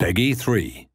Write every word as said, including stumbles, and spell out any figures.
Peggy three.